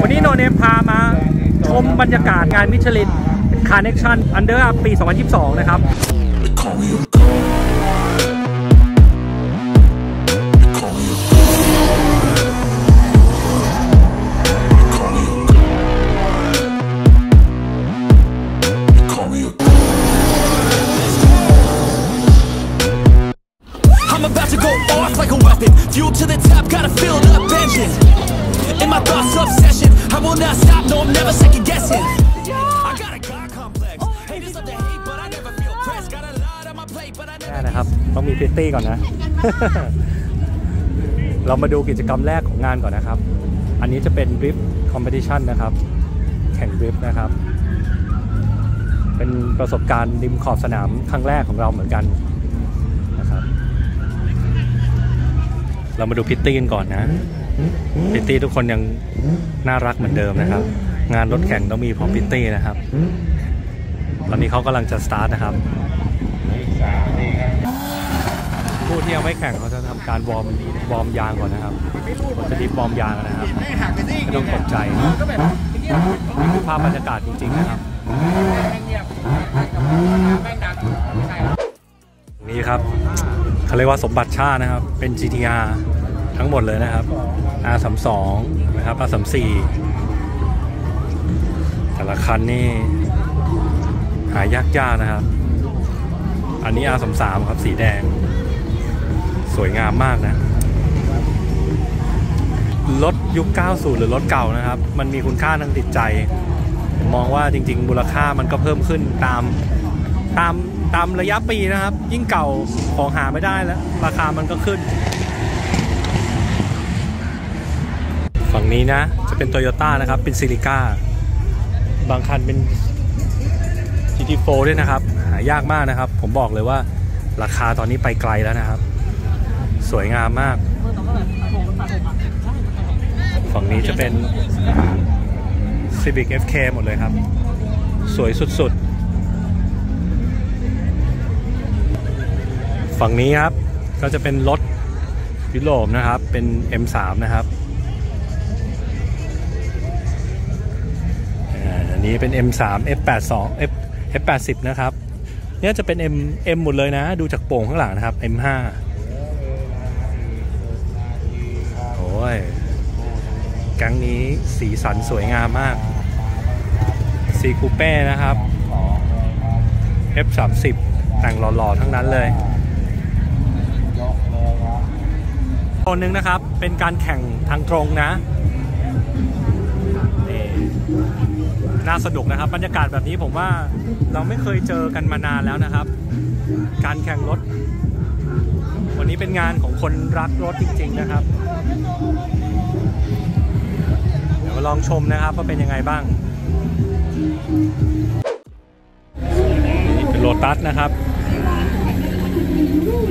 วันนี้โนเนมพามาชมบรรยากาศงานมิชลินคาร์เนชั่นอันเดอร์ปี2022นะครับนะครับต้องมีพริตตี้ก่อนนะ เรามาดูกิจกรรมแรกของงานก่อนนะครับอันนี้จะเป็นดริฟท์คอมเพติชันนะครับแข่งดริฟท์นะครับเป็นประสบการณ์ริมขอบสนามครั้งแรกของเราเหมือนกันนะครับเรามาดูพริตตี้กันก่อนนะพริตตี้ทุกคนยังน่ารักเหมือนเดิมนะครับงานรถแข่งต้องมีพร้อมพริตตี้นะครับตอนนี้เขากำลังจะสตาร์ทนะครับผู้ที่ยังไม่แข่งเขาจะทำการวอร์มยางก่อนนะครับจะรีบวอร์มยางนะครับไม่ต้องตกใจนี่คือภาพบรรยากาศจริงๆนะครับนี่ครับเขาเรียกว่าสมบัติชาตินะครับเป็น GTR ทั้งหมดเลยนะครับ R32 นะครับ R34 แต่ละคันนี่หายากๆนะครับอันนี้ R33 ครับสีแดงสวยงามมากนะรถยุค90หรือรถเก่านะครับมันมีคุณค่าทางจิตใจมองว่าจริงๆมูลค่ามันก็เพิ่มขึ้นตามระยะปีนะครับยิ่งเก่าของหาไม่ได้แล้วราคามันก็ขึ้นฝั่งนี้นะจะเป็น Toyota นะครับเป็นซิลิก้าบางคันเป็น GT4 ด้วยนะครับหายากมากนะครับผมบอกเลยว่าราคาตอนนี้ไปไกลแล้วนะครับสวยงามมากฝั่งนี้จะเป็น Civic FK หมดเลยครับสวยสุดๆฝั่งนี้ครับก็จะเป็นรถยุโรปนะครับเป็น M3 นะครับอันนี้เป็น M3 F82 F80 นะครับเนี่ยจะเป็น M หมดเลยนะดูจากโป่งข้างหลังนะครับ M5แก๊งนี้สีสันสวยงามมากซีคูเป้นะครับ F30 แต่งหล่อๆทั้งนั้นเลยตัวนึงนะครับเป็นการแข่งทางตรงนะน่าสนุกนะครับบรรยากาศแบบนี้ผมว่าเราไม่เคยเจอกันมานานแล้วนะครับการแข่งรถวันนี้เป็นงานของคนรักรถจริงๆนะครับเดี๋ยวมาลองชมนะครับว่าเป็นยังไงบ้างนี่เป็น Lotus นะครับ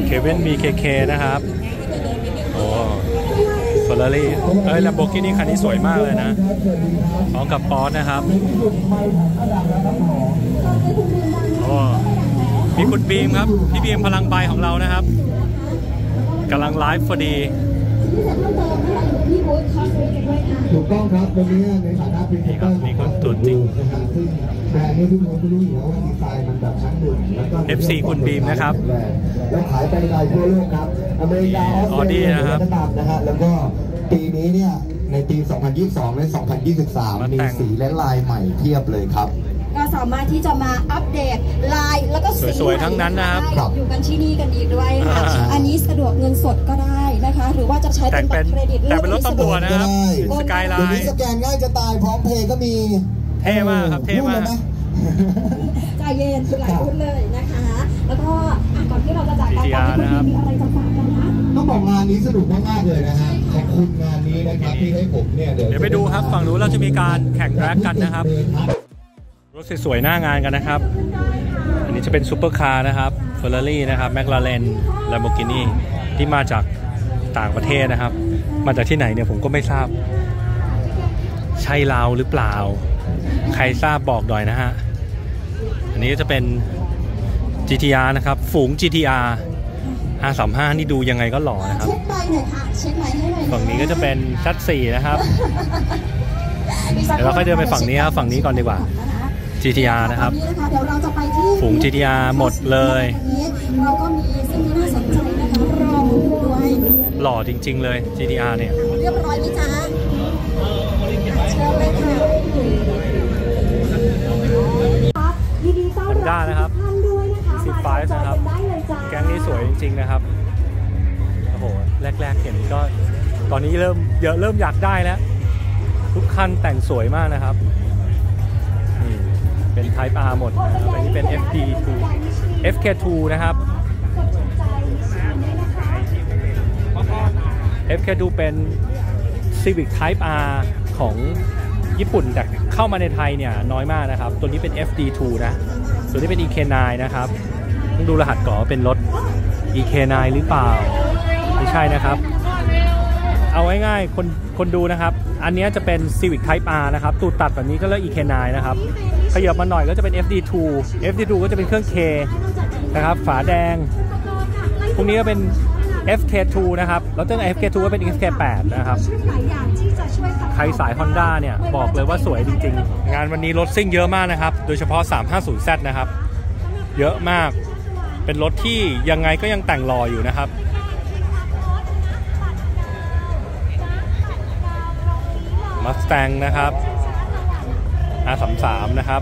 KVNBKK นะครับโอ้โซลารี่เอ้ย Lamborghini นี่คันนี้สวยมากเลยนะพร้อมกับปอร์ชนะครับโอ้มีคุณบีมครับพี่บีมพลังใบของเรานะครับกำลังไลฟ์พอดีถูกต้องครับวันนี้ในฐานะเป็นผู้จัดมีคนตัวจริงแต่ให้ทุกคนรู้อยู่ว่าดีไซน์มันแบบชั้นหนึ่งแล้วก็ F4 คุณบีมนะครับแล้วขายไปหลายทั่วโลกครับอเมริกาออสเตรเลียนะฮะแล้วก็ปีนี้เนี่ยในปี2022และ2023มีสีและลายใหม่เทียบเลยครับก็สามารถที่จะมาอัปเดตลายแล้วก็สีสวยๆทั้งนั้นนะครับอยู่กันที่นี่กันอีกด้วยค่ะอันนี้สะดวกเงินสดก็ได้นะคะหรือว่าจะใช้เป็นบัตรเครดิตแต่เป็นรถตำรวจนะครับสกายไลน์ตัวนี้สแกนง่ายจะตายพร้อมเพย์ก็มีเท่มากครับเท่มากใจเย็นสุดหลายรุ่นเลยนะคะแล้วก็ก่อนที่เราจะจากกันมีอะไรจะฝากกันนะต้องบอกงานนี้สนุกมากๆเลยนะฮะขอบคุณงานนี้นะครับที่ให้ผมเนี่ยเดี๋ยวไปดูครับฝั่งนู้นเราจะมีการแข่งแร็กกันนะครับรถสวยๆหน้างานกันนะครับอันนี้จะเป็นซูเปอร์คาร์นะครับเฟอร์รารี่นะครับแมคลาเรนแลมโบกินีที่มาจากต่างประเทศนะครับมาจากที่ไหนเนี่ยผมก็ไม่ทราบใช่ลาวหรือเปล่าใครทราบบอกหน่อยนะฮะอันนี้จะเป็น GTR นะครับฝูง GTR R35 นี่ดูยังไงก็หล่อนะครับฝั่งนี้ก็จะเป็นชัด4นะครับ เดี๋ยวเราค่อยเดินไปฝั่งนี้ครับฝั่งนี้ก่อนดีกว่า GTR นะครับฝูง GTR หมดเลยหล่อจริงๆเลย GTR เนี่ยเรียบร้อยนี่จ้าHonda นะครับ E45 นะครับแก๊งนี้สวยจริงๆนะครับโอ้โหแรกๆเห็นก็ตอนนี้เริ่มเยอะเริ่มอยากได้แล้วทุกคันแต่งสวยมากนะครับนี่เป็น Type R หมดอันนี้เป็น FD2 FK2 นะครับ FK2 เป็น Civic Type R ของญี่ปุ่นแต่เข้ามาในไทยเนี่ยน้อยมากนะครับตัวนี้เป็น FD2 นะตัวนี้เป็น EK9 นะครับต้องดูรหัสก่อนเป็นรถ EK9 หรือเปล่าไม่ใช่นะครับเอาง่ายๆคนดูนะครับอันนี้จะเป็น Civic Type R นะครับตูดตัดแบบนี้ก็เรียก EK9 นะครับขยับมาหน่อยก็จะเป็น FD2 FD2 ก็จะเป็นเครื่อง K นะครับฝาแดงพวกนี้ก็เป็น FK2 นะครับแล้วตั้ง FK2 ก็เป็น FK8 นะครับใครสาย Honda เนี่ยบอกเลยว่าสวยจริงๆงานวันนี้รถซิ่งเยอะมากนะครับโดยเฉพาะ 350Z นะครับเยอะมากเป็นรถที่ยังไงก็ยังแต่งหล่ออยู่นะครับMustang นะครับ R33 นะครับ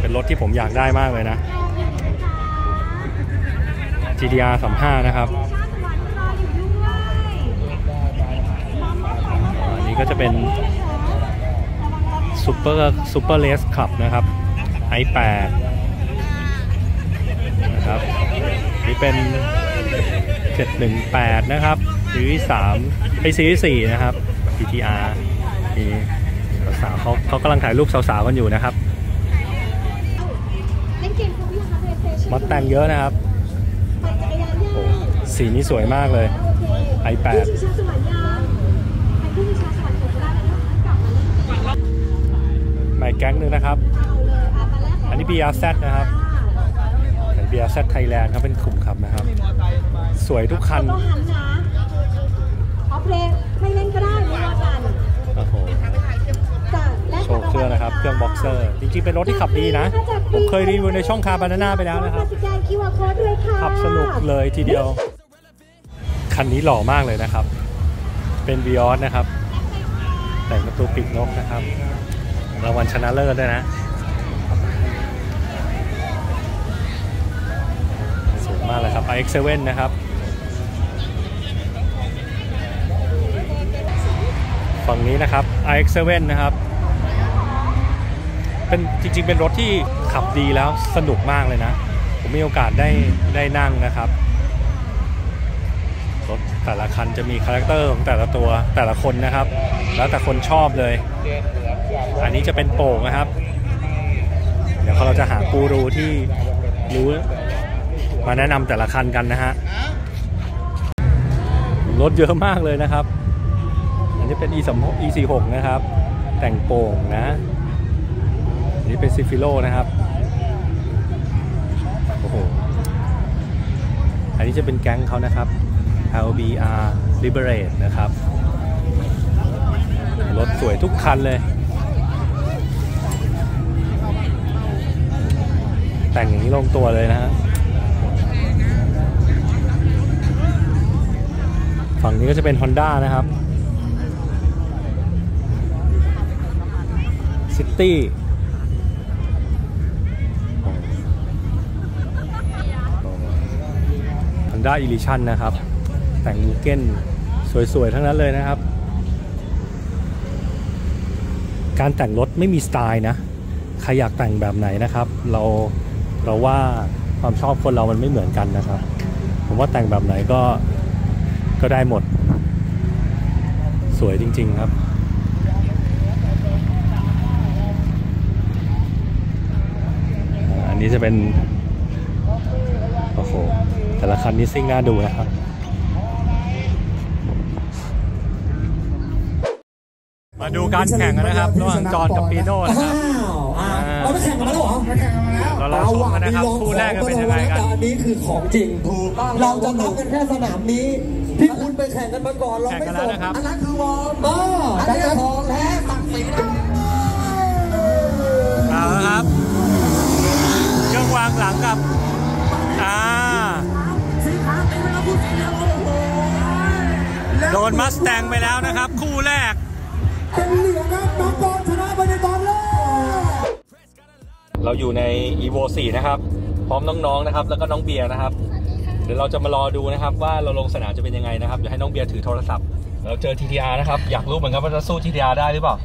เป็นรถที่ผมอยากได้มากเลยนะ GTR 35 นะครับอันนี้ก็จะเป็น Super Race Club นะครับ i8 นะครับนี่เป็น718นะครับซีรีส์3ไปซีรีส์4นะครับ GTRนี่สาวเขากำลังถ่ายรูปสาวๆกันอยู่นะครับมัดแต่งเยอะนะครับสีนี้สวยมากเลย i8 ใหม่แก๊งหนึ่งนะครับอันนี้ BRZ นะครับ BRZ ไทยแลนด์ครับเป็นกลุ่มขับนะครับสวยทุกคันไม่เล่นก็ได้ไม่ว่ากันโอ้โหโชว์เครื่องนะครับเครื่องบ็อกเซอร์จริงๆเป็นรถที่ขับดีนะผมเคยรีวิวในช่องคาร์บานาน่าไปแล้วนะครับขับสนุกเลยทีเดียวคันนี้หล่อมากเลยนะครับเป็น Vios นะครับแต่งประตูปีกนกนะครับรางวัลชนะเลิศด้วยนะสวยมากเลยครับ RX7 นะครับฝั่งนี้นะครับ RX7 นะครับเป็นจริงๆเป็นรถที่ขับดีแล้วสนุกมากเลยนะผมมีโอกาสได้นั่งนะครับรถแต่ละคันจะมีคาแรคเตอร์ของแต่ละตัวแต่ละคนนะครับแล้วแต่คนชอบเลยอันนี้จะเป็นโป่งนะครับเดี๋ยวเราจะหากูรูที่รู้มาแนะนำแต่ละคันกันนะฮะรถเยอะมากเลยนะครับอันนี้เป็น e46 นะครับแต่งโป่งนะอันนี้เป็นซิฟิโลนะครับโอ้โหอันนี้จะเป็นแก๊งเขานะครับ LBR Liberate นะครับรถสวยทุกคันเลยแต่งอย่างนี้ลงตัวเลยนะฮะฝั่งนี้ก็จะเป็น Honda นะครับซิตี้Honda Edition นะครับแต่งมูเก้นสวยๆทั้งนั้นเลยนะครับการแต่งรถไม่มีสไตล์นะใครอยากแต่งแบบไหนนะครับเราว่าความชอบคนเรามันไม่เหมือนกันนะครับผมว่าแต่งแบบไหนก็ได้หมดสวยจริงๆครับนี่จะเป็นโอ้โหแต่ละคันนี้ซิ่งน่าดูนะครับมาดูการแข่งกันนะครับระหว่างจอนกับปีโน่นะครับเราไปแข่งกันแล้วหรอมาแข่งกันแล้วเราลองนะครับคู่แรกกันเป็นยังไงกันอันนี้คือของจริงถูกต้องเราจะนับกันแค่สนามนี้ที่คุณไปแข่งกันมาก่อนเราไม่จบอันนั้นคือวอร์มอันนี้ของแท้ศักดิ์ศรี Mustang ไปแล้วนะครับคู่แรกเป็นเหลืองครับบางกอกชนะไปในตอนแรกเราอยู่ใน Evo4 นะครับพร้อมน้องๆนะครับแล้วก็น้องเบียร์นะครับเดี๋ยวเราจะมารอดูนะครับว่าเราลงสนามจะเป็นยังไงนะครับเดี๋ยวให้น้องเบียร์ถือโทรศัพท์เราเจอ GTR นะครับอยากรู้เหมือนกันว่าจะสู้ GTR ได้หรือเปล่า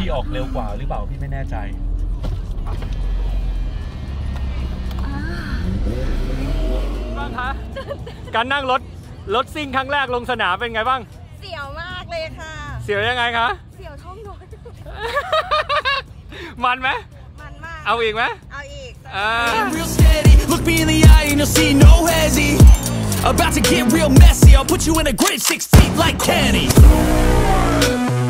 พี่ออกเร็วกว่าหรือเปล่าพี่ไม่แน่ใจบ้างคะการนั่งรถซิ่งครั้งแรกลงสนามเป็นไงบ้างเสียวมากเลยค่ะเสียวยังไงคะเสียวท้องน้อยมันไหมมันมากเอาอีกไหมเอาอีก